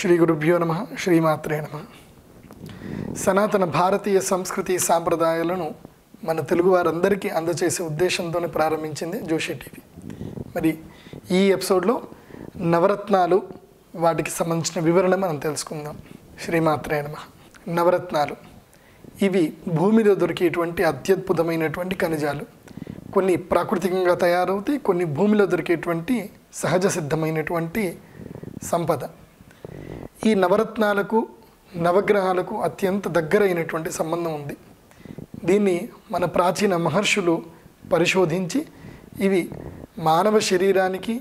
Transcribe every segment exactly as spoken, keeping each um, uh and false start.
श्री गुरुभ्यो नमः श्रीमात्रे नमः సనాతన భారతీయ సంస్కృతి సాంప్రదాయాలను మన తెలుగు వారందరికీ అందజేసే ఉద్దేశంతోనే ప్రారంభించింది జోషి టీవీ. మరి ఈ ఎపిసోడ్లో నవరత్నాలు వాటికి సంబంధించిన వివరణ మనం తెలుసుకుందాం. శ్రీమాత్రే నమః. నవరత్నాలు ఇవి భూమిలో దొరికేటువంటి అత్యద్భుతమైనటువంటి ఖనిజాలు. కొన్ని ప్రాకృతికంగా తయారవుతాయి, కొన్ని భూమిలో దొరికేటువంటి సహజ సిద్ధమైనటువంటి సంపద. ఈ నవరత్నాలకు నవగ్రహాలకు అత్యంత దగ్గరైనటువంటి సంబంధం ఉంది. దీన్ని మన ప్రాచీన మహర్షులు పరిశోధించి ఇవి మానవ శరీరానికి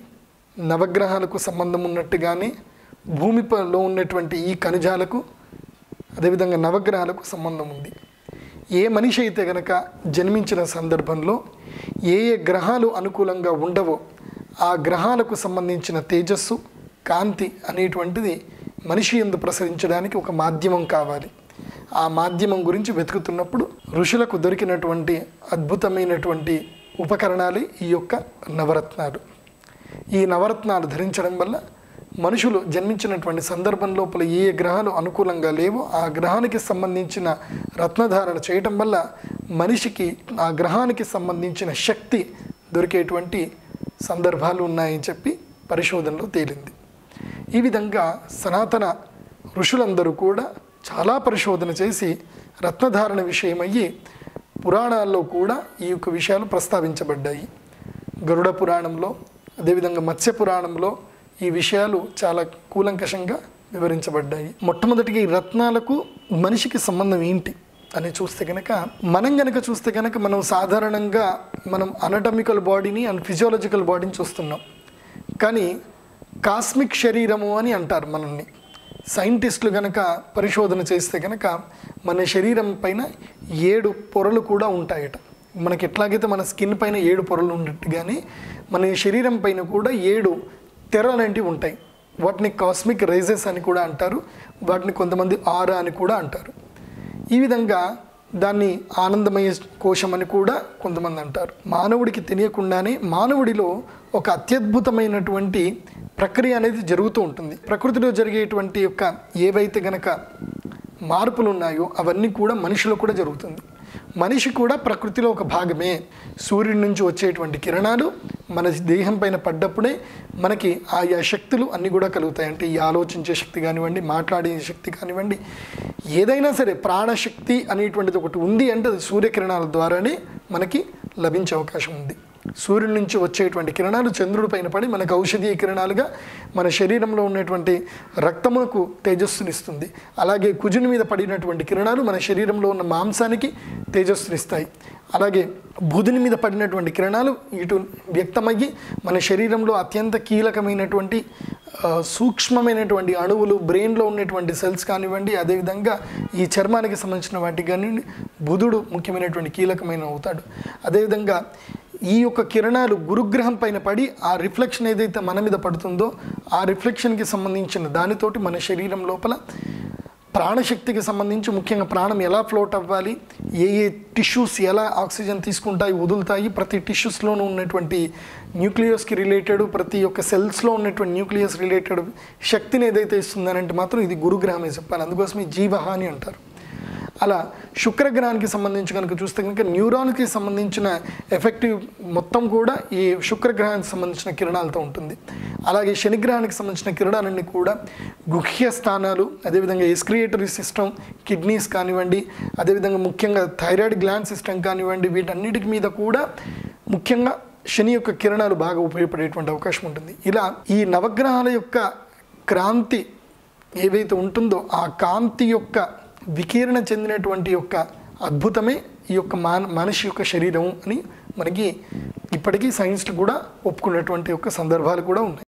నవగ్రహాలకు సంబంధం ఉన్నట్టుగానే భూమిలో ఉన్నటువంటి ఈ ఖనిజాలకు అదేవిధంగా నవగ్రహాలకు సంబంధం ఉంది. ఏ మనిషి అయితే కనుక జన్మించిన సందర్భంలో ఏ ఏ గ్రహాలు అనుకూలంగా ఉండవో ఆ గ్రహాలకు సంబంధించిన తేజస్సు కాంతి అనేటువంటిది మనిషి యందు ప్రసరించడానికి ఒక మాధ్యమం కావాలి. ఆ మాధ్యమం గురించి వెతుకుతున్నప్పుడు ఋషులకు దొరికినటువంటి అద్భుతమైనటువంటి ఉపకరణాలు ఈ యొక్క నవరత్నాలు. ఈ నవరత్నాలు ధరించడం వల్ల మనుషులు జన్మించినటువంటి సందర్భం లోపల ఏ గ్రహాలు అనుకూలంగా లేవో ఆ గ్రహానికి సంబంధించిన రత్నధారణ చేయటం వల్ల మనిషికి ఆ గ్రహానికి సంబంధించిన శక్తి దొరికేటువంటి సందర్భాలు ఉన్నాయని చెప్పి పరిశోధనలో తేలింది. ఈ విధంగా సనాతన ఋషులందరూ కూడా చాలా పరిశోధన చేసి రత్నధారణ విషయమయ్యి పురాణాల్లో కూడా ఈ యొక్క విషయాలు ప్రస్తావించబడ్డాయి. గరుడ పురాణంలో అదేవిధంగా మత్స్య పురాణంలో ఈ విషయాలు చాలా కూలంకషంగా వివరించబడ్డాయి. మొట్టమొదటిగా ఈ రత్నాలకు మనిషికి సంబంధం ఏంటి అని చూస్తే కనుక మనం కనుక చూస్తే కనుక మనం సాధారణంగా మనం అనాటమికల్ బాడీని అండ్ ఫిజియాలజికల్ బాడీని చూస్తున్నాం, కానీ కాస్మిక్ శరీరము అని అంటారు మనల్ని. సైంటిస్టులు కనుక పరిశోధన చేస్తే కనుక మన శరీరం పైన ఏడు పొరలు కూడా ఉంటాయట. మనకి ఎట్లాగైతే మన స్కిన్ పైన ఏడు పొరలు ఉన్నట్టుగానే మన శరీరం పైన కూడా ఏడు తెరలాంటివి ఉంటాయి. వాటిని కాస్మిక్ రేజెస్ అని కూడా అంటారు, వాటిని కొంతమంది ఆరా అని కూడా అంటారు. ఈ విధంగా దాన్ని ఆనందమయ కోశం అని కూడా కొంతమంది అంటారు. మానవుడికి తెలియకుండానే మానవుడిలో ఒక అత్యద్భుతమైనటువంటి ప్రక్రియ అనేది జరుగుతూ ఉంటుంది. ప్రకృతిలో జరిగేటువంటి యొక్క ఏవైతే గనక మార్పులు ఉన్నాయో అవన్నీ కూడా మనిషిలో కూడా జరుగుతుంది. మనిషి కూడా ప్రకృతిలో ఒక భాగమే. సూర్యుడి నుంచి వచ్చేటువంటి కిరణాలు మన దేహం పైన పడ్డప్పుడే మనకి ఆయా శక్తులు అన్నీ కూడా కలుగుతాయి. అంటే ఈ ఆలోచించే శక్తి కానివ్వండి, మాట్లాడే శక్తి కానివ్వండి, ఏదైనా సరే ప్రాణశక్తి అనేటువంటిది ఒకటి ఉంది అంటే అది సూర్యకిరణాల ద్వారానే మనకి లభించే అవకాశం ఉంది. సూర్యుడి నుంచి వచ్చేటువంటి కిరణాలు చంద్రుడి పైన పడి మనకు ఔషధీయ కిరణాలుగా మన శరీరంలో ఉన్నటువంటి రక్తమునకు తేజస్సునిస్తుంది. అలాగే కుజుని మీద పడినటువంటి కిరణాలు మన శరీరంలో ఉన్న మాంసానికి తేజస్సునిస్తాయి. అలాగే బుధుని మీద పడినటువంటి కిరణాలు ఇటు వ్యక్తమయ్యి మన శరీరంలో అత్యంత కీలకమైనటువంటి సూక్ష్మమైనటువంటి అణువులు, బ్రెయిన్లో ఉన్నటువంటి సెల్స్ కానివ్వండి, అదేవిధంగా ఈ చర్మానికి సంబంధించిన వాటికి కానివ్వండి, బుధుడు ముఖ్యమైనటువంటి కీలకమైన అవుతాడు. అదేవిధంగా ఈ యొక్క కిరణాలు గురుగ్రహం పైన పడి ఆ రిఫ్లెక్షన్ ఏదైతే మన మీద పడుతుందో ఆ రిఫ్లెక్షన్కి సంబంధించిన దానితోటి మన శరీరం లోపల ప్రాణశక్తికి సంబంధించి ముఖ్యంగా ప్రాణం ఎలా ఫ్లోట్ అవ్వాలి, ఏ ఏ టిష్యూస్ ఎలా ఆక్సిజన్ తీసుకుంటాయి, వదులుతాయి, ప్రతి టిష్యూస్లోనూ ఉన్నటువంటి న్యూక్లియస్కి రిలేటెడ్ ప్రతి ఒక్క సెల్స్లో ఉన్నటువంటి న్యూక్లియస్ రిలేటెడ్ శక్తిని ఏదైతే ఇస్తుందనంటే మాత్రం ఇది గురుగ్రహమే చెప్పాలి. అందుకోసమే జీవహాని అంటారు. అలా శుక్రగ్రహానికి సంబంధించి కనుక చూస్తే కనుక న్యూరాన్కి సంబంధించిన ఎఫెక్టివ్ మొత్తం కూడా ఈ శుక్రగ్రహానికి సంబంధించిన కిరణాలతో ఉంటుంది. అలాగే శనిగ్రహానికి సంబంధించిన కిరణాలన్నీ కూడా గుహ్య స్థానాలు, అదేవిధంగా ఎస్క్రియేటరీ సిస్టమ్, కిడ్నీస్ కానివ్వండి, అదేవిధంగా ముఖ్యంగా థైరాయిడ్ గ్లాండ్ సిస్టమ్ కానివ్వండి, వీటన్నిటికి మీద కూడా ముఖ్యంగా శని యొక్క కిరణాలు బాగా ఉపయోగపడేటువంటి అవకాశం ఉంటుంది. ఇలా ఈ నవగ్రహాల యొక్క క్రాంతి ఏవైతే ఉంటుందో ఆ కాంతి యొక్క వికీరణ చెందినటువంటి యొక్క అద్భుతమే ఈ యొక్క మాన మనిషి యొక్క శరీరం అని మనకి ఇప్పటికీ సైన్స్లు కూడా ఒప్పుకున్నటువంటి యొక్క సందర్భాలు కూడా ఉన్నాయి.